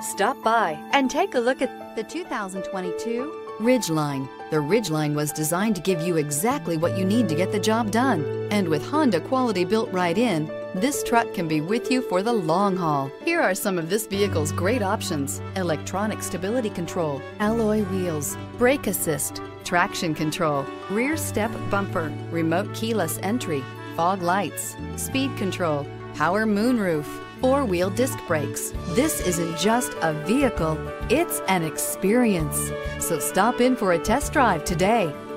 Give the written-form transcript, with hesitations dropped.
Stop by and take a look at the 2022 Ridgeline. The Ridgeline was designed to give you exactly what you need to get the job done. And with Honda quality built right in, this truck can be with you for the long haul. Here are some of this vehicle's great options: electronic stability control, alloy wheels, brake assist, traction control, rear step bumper, remote keyless entry, fog lights, speed control, power moonroof, four-wheel disc brakes. This isn't just a vehicle, it's an experience. So stop in for a test drive today.